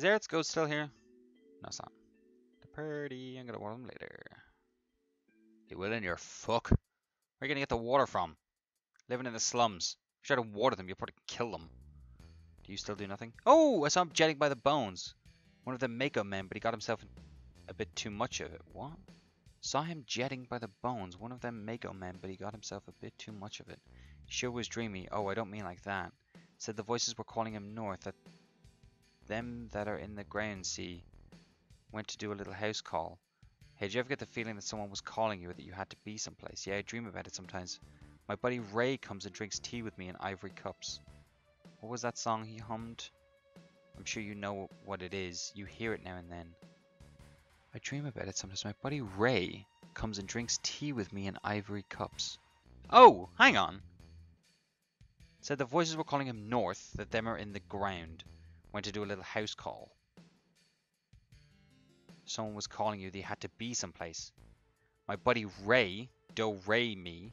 Is Aritsu Ghost still here? No, it's not. The party, I'm gonna warn them later. You will in your fuck. Where are you gonna get the water from? Living in the slums. If you try to water them, you'll probably kill them. Do you still do nothing? Oh, I saw him jetting by the bones. One of the Mako men, but he got himself a bit too much of it. What? Saw him jetting by the bones. One of them Mako men, but he got himself a bit too much of it. He sure was dreamy. Oh, I don't mean like that. Said the voices were calling him north. That them that are in the Grand Sea went to do a little house call. Hey, did you ever get the feeling that someone was calling you or that you had to be someplace? Yeah, I dream about it sometimes. My buddy Ray comes and drinks tea with me in ivory cups. What was that song he hummed? I'm sure you know what it is. You hear it now and then. I dream about it sometimes. My buddy Ray comes and drinks tea with me in ivory cups. Oh, hang on. Said the voices were calling him north, that them are in the ground. Went to do a little house call. Someone was calling you, they had to be someplace. My buddy Ray, do Ray me,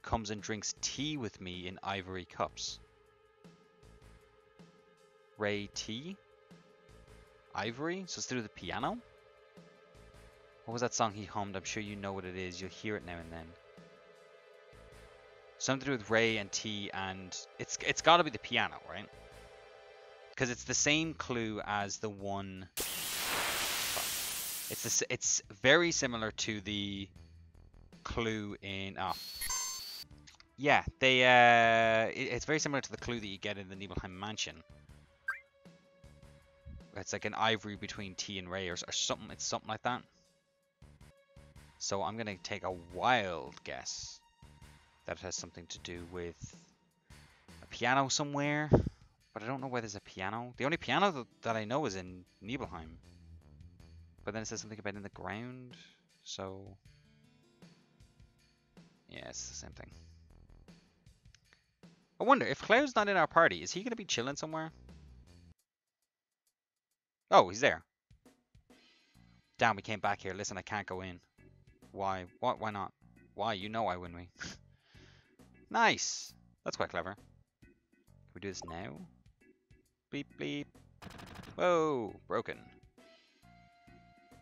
comes and drinks tea with me in ivory cups. Ray tea? Ivory? So it's through the piano? What was that song he hummed? I'm sure you know what it is. You'll hear it now and then. Something to do with Ray and tea, and it's got to be the piano, right? Because it's the same clue as the one. It's very similar to the clue in. Oh, yeah, they. It's very similar to the clue that you get in the Nibelheim mansion. It's like an ivory between tea and Ray, or something. It's something like that. So I'm going to take a wild guess that it has something to do with a piano somewhere. But I don't know where there's a piano. The only piano that I know is in Nibelheim. But then it says something about in the ground. So, yeah, it's the same thing. I wonder, if Cloud's not in our party, is he going to be chilling somewhere? Oh, he's there. Damn, we came back here. Listen, I can't go in. Why? What? Why not? Why? You know why, wouldn't we? Nice! That's quite clever. Can we do this now? Bleep, bleep. Whoa! Broken.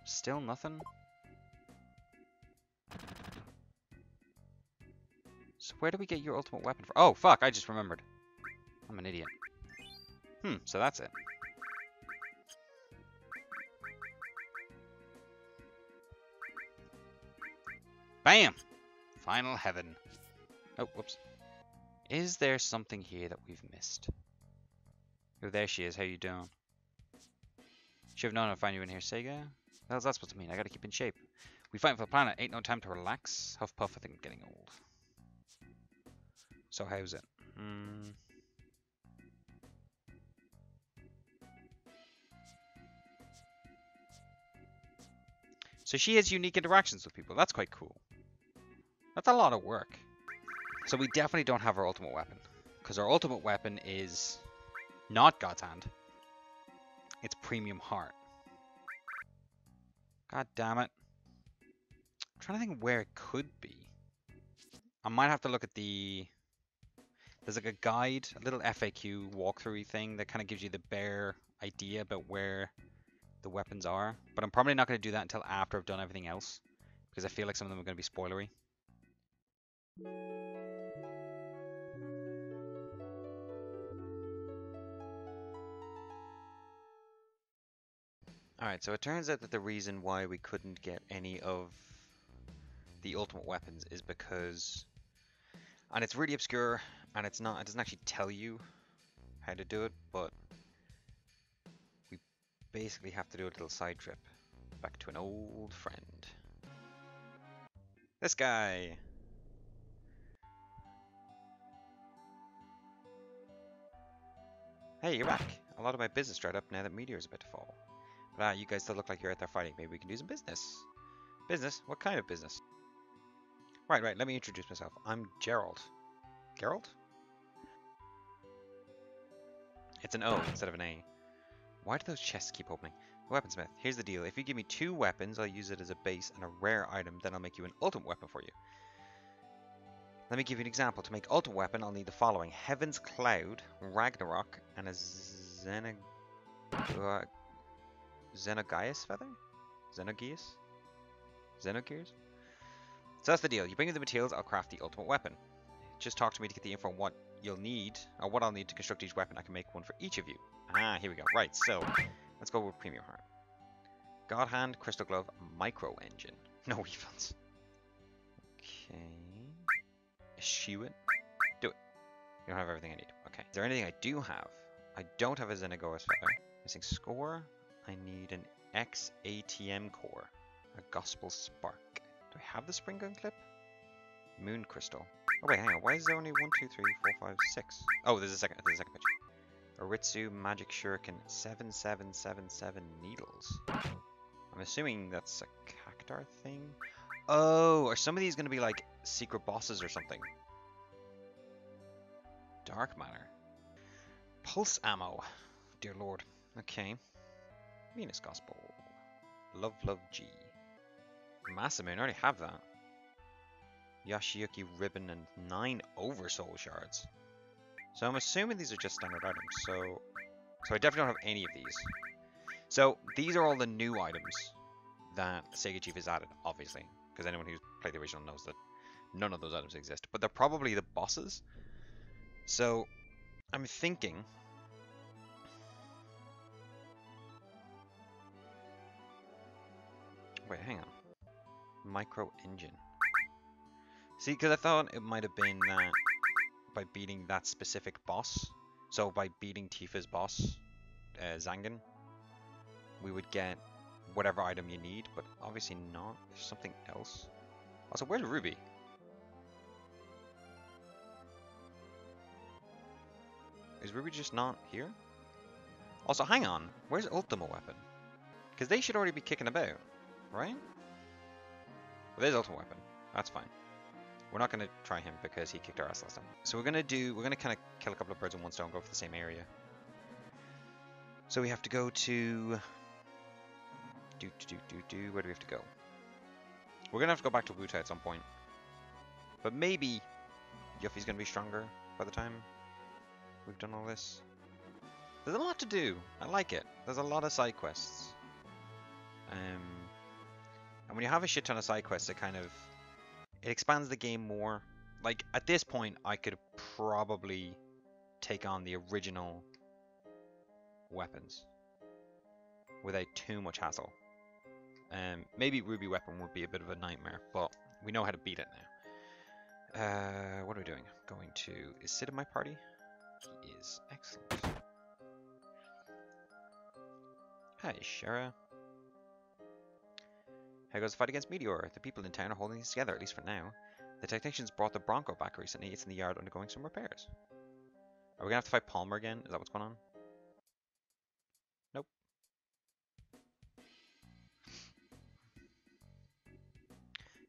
Still nothing? So where do we get your ultimate weapon from? Oh, fuck! I just remembered. I'm an idiot. So that's it. Bam! Final Heaven. Oh, whoops. Is there something here that we've missed? Oh, there she is. How you doing? Should have known I'd find you in here, Sega. How's that supposed to mean? I gotta keep in shape. We fight for the planet. Ain't no time to relax. Huff puff, I think I'm getting old. So how's it? So she has unique interactions with people. That's quite cool. That's a lot of work. So we definitely don't have our ultimate weapon. Because our ultimate weapon is not God's Hand. It's Premium Heart. God damn it. I'm trying to think where it could be. I might have to look at the... There's like a guide, a little FAQ walkthrough thing that kind of gives you the bare idea about where the weapons are. But I'm probably not going to do that until after I've done everything else. Because I feel like some of them are going to be spoilery. Alright, so it turns out that the reason why we couldn't get any of the ultimate weapons is because, and it's really obscure, and it's not, it doesn't actually tell you how to do it, but we basically have to do a little side trip back to an old friend. This guy! Hey, you're back. A lot of my business dried up now that Meteor is about to fall. But you guys still look like you're out there fighting. Maybe we can do some business. Business? What kind of business? Right. Let me introduce myself. I'm Gerald. Gerald? It's an O instead of an A. Why do those chests keep opening? Weaponsmith, here's the deal. If you give me 2 weapons, I'll use it as a base and a rare item. Then I'll make you an ultimate weapon for you. Let me give you an example. To make Ultimate Weapon, I'll need the following. Heaven's Cloud, Ragnarok, and a Zenig... Xenogias Feather? Xenogias? Xenogears? So that's the deal. You bring me the materials, I'll craft the ultimate weapon. Just talk to me to get the info on what you'll need, or what I'll need to construct each weapon. I can make one for each of you. Ah, here we go. Right, so let's go with Premium Heart. God Hand, Crystal Glove, Micro Engine. No evils. Okay. Eschew it. Do it. You don't have everything I need. Okay. Is there anything I do have? I don't have a Xenogias Feather. Missing score. I need an XATM core. A Gospel Spark. Do I have the spring gun clip? Moon crystal. Oh wait, hang on. Why is there only 1, 2, 3, 4, 5, 6? Oh, there's a second picture. Aritsu, Magic Shuriken, 7777 needles. I'm assuming that's a Cactar thing. Oh, are some of these going to be like secret bosses or something? Dark Matter. Pulse Ammo. Dear Lord. Okay. Venus Gospel. Love Love G. Masamune. I already have that. Yashiaki Ribbon and 9 Oversoul Shards. So I'm assuming these are just standard items, so I definitely don't have any of these. So these are all the new items that Sega Chief has added, obviously, because anyone who's played the original knows that none of those items exist, but they're probably the bosses. So I'm thinking... Wait, hang on. Micro Engine. See, because I thought it might have been that by beating that specific boss, so by beating Tifa's boss, Zangan, we would get whatever item you need, but obviously not. There's something else. Also, where's Ruby? Is Ruby just not here? Also, hang on. Where's Ultima Weapon? Because they should already be kicking about, right? Well, there's Ultima Weapon. That's fine. We're not gonna try him because he kicked our ass last time. So we're gonna kind of kill a couple of birds in one stone, go for the same area. So we have to go to where do we have to go? We're gonna have to go back to Wutai at some point. But maybe Yuffie's gonna be stronger by the time we've done all this. There's a lot to do. I like it. There's a lot of side quests. And when you have a shit ton of side quests, it kind of it expands the game more. Like, at this point, I could probably take on the original weapons without too much hassle. Maybe Ruby Weapon would be a bit of a nightmare, but we know how to beat it now. What are we doing? Going to... Is Sid in my party? He is. Excellent. Hi, Shara. How goes the fight against Meteor? The people in town are holding this together, at least for now. The technicians brought the Bronco back recently. It's in the yard undergoing some repairs. Are we going to have to fight Palmer again? Is that what's going on? Nope.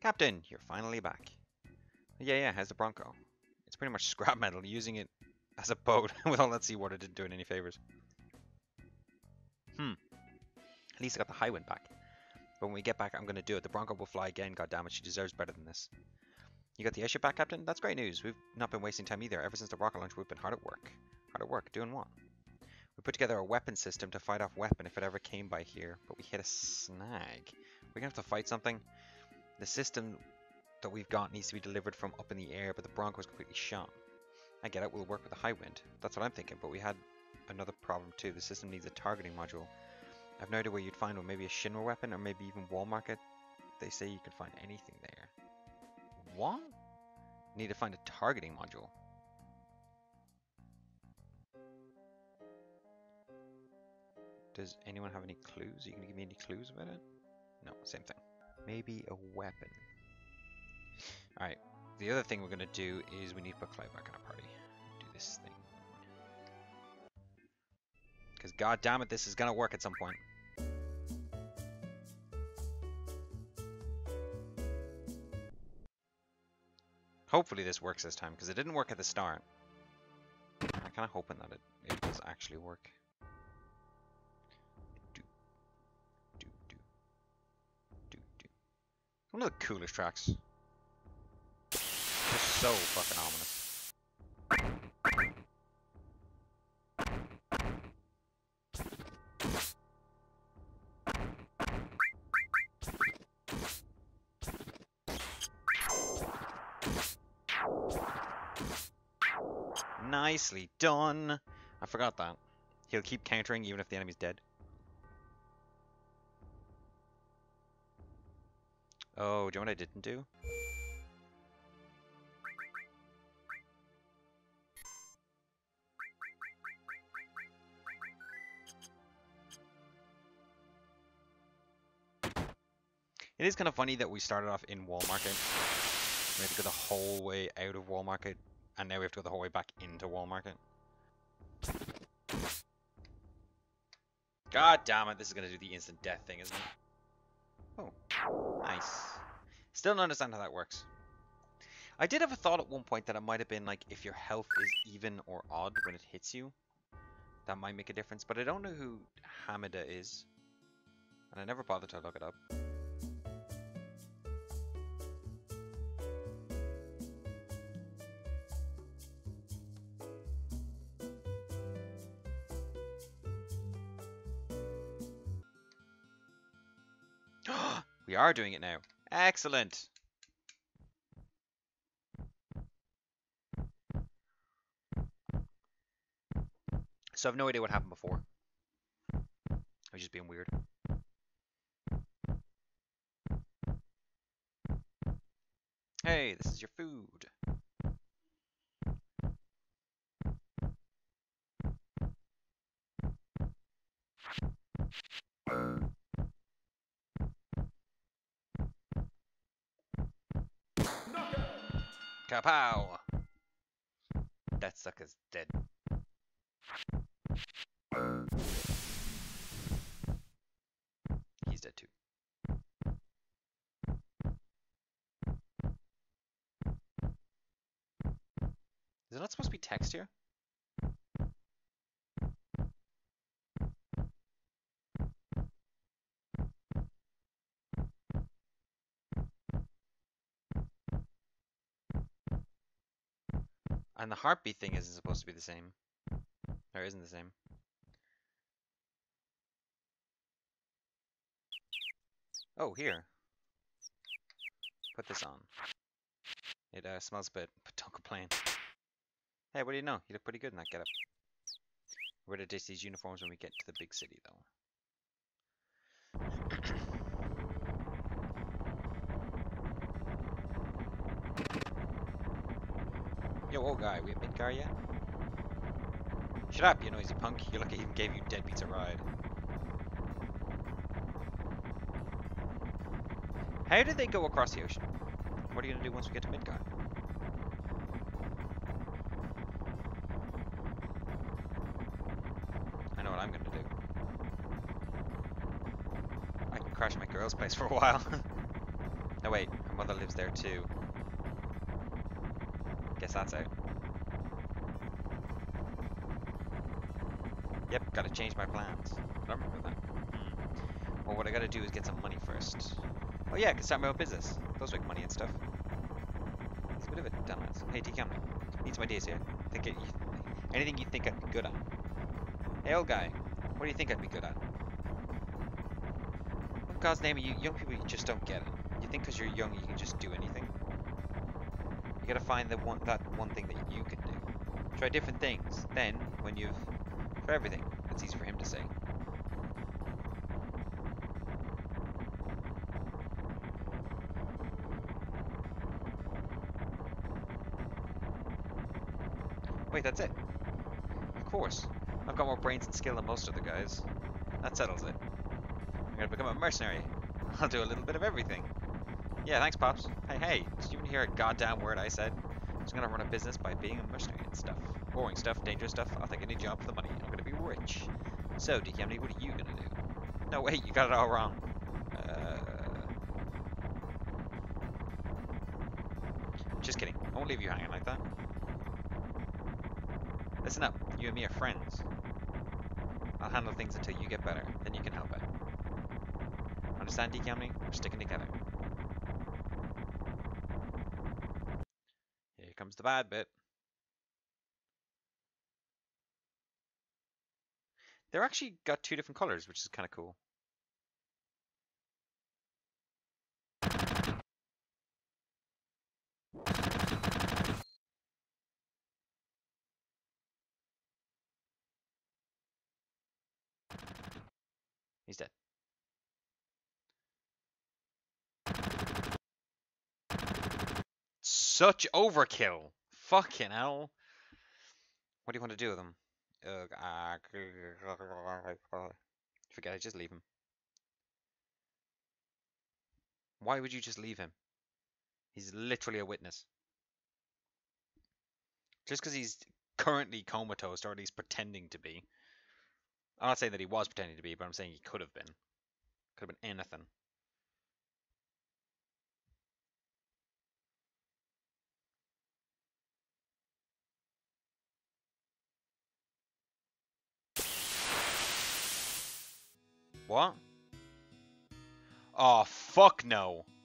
Captain, you're finally back. Yeah, how's the Bronco? It's pretty much scrap metal, using it as a boat. With all that seawater didn't do it any favors. At least I got the Highwind back. But when we get back, I'm going to do it. The Bronco will fly again, goddammit. She deserves better than this. You got the airship back, Captain? That's great news. We've not been wasting time either. Ever since the rocket launch, we've been hard at work. Hard at work? Doing what? We put together a weapon system to fight off weapon if it ever came by here, but we hit a snag. We're going to have to fight something. The system that we've got needs to be delivered from up in the air, but the Bronco is completely shot. I get it. We'll work with the Highwind. That's what I'm thinking, but we had another problem too. The system needs a targeting module. I've no idea where you'd find one, maybe a Shinra weapon, or maybe even Wall Market. They say you can find anything there. What? Need to find a targeting module. Does anyone have any clues? Are you gonna give me any clues about it? No, same thing. Maybe a weapon. Alright, the other thing we're gonna do is we need to put Cloud back in our party. Do this thing. Because goddammit, this is gonna work at some point. Hopefully this works this time, because it didn't work at the start. I'm kind of hoping that it does actually work. One of the coolest tracks. Just so fucking ominous. Nicely done. I forgot that. He'll keep countering even if the enemy's dead. Oh, do you know what I didn't do? It is kind of funny that we started off in Wall Market. We had to go the whole way out of Wall Market, and now we have to go the whole way back into Wall Market. God damn it, this is going to do the instant death thing, isn't it? Oh, nice. Still don't understand how that works. I did have a thought at one point that it might have been like, if your health is even or odd when it hits you, that might make a difference, but I don't know who Hamada is, and I never bothered to look it up. We are doing it now. Excellent. So I have no idea what happened before. I was just being weird. Hey, this is your food. Kapow! That sucker's dead. He's dead too. Is it not supposed to be text here? And the heartbeat thing isn't supposed to be the same. Or isn't the same. Oh, here. Put this on. It smells a bit, but don't complain. Hey, what do you know? You look pretty good in that getup. We're gonna ditch these uniforms when we get to the big city, though. Yo, old guy, we at Midgar yet? Shut up, you noisy punk. Your lucky even gave you deadbeats a ride. How did they go across the ocean? What are you gonna do once we get to Midgar? I know what I'm gonna do. I can crash my girl's place for a while. Oh wait, her mother lives there too. Guess that's out. Yep, gotta change my plans. I don't remember that. Well, what I gotta do is get some money first. Oh yeah, I can start my own business. Those make money and stuff. He's a bit of a dumbass. Hey, TK, need some ideas here. Think anything you think I'd be good at. Hey, old guy, what do you think I'd be good at? What in God's name are you young people? You just don't get it. You think because you're young you can just do anything? You gotta find that one thing that you can do. Try different things. Then, when you've... Try everything. That's easy for him to say. Wait, that's it. Of course. I've got more brains and skill than most other guys. That settles it. I'm gonna become a mercenary. I'll do a little bit of everything. Yeah, thanks, Pops. Hey, did you even hear a goddamn word I said? I'm just gonna run a business by being a mercenary and stuff. Boring stuff, dangerous stuff, I'll take any job for the money. I'm gonna be rich. So, DKMD, what are you gonna do? No, wait, you got it all wrong. Just kidding. I won't leave you hanging like that. Listen up, you and me are friends. I'll handle things until you get better, then you can help out. Understand, DKMD? We're sticking together. Comes the bad bit. They're actually got two different colors, which is kind of cool. He's dead. Such overkill. Fucking hell. What do you want to do with him? Forget it, just leave him. Why would you just leave him? He's literally a witness. Just because he's currently comatose, or at least pretending to be. I'm not saying that he was pretending to be, but I'm saying he could have been. Could have been anything. What? Oh, fuck no.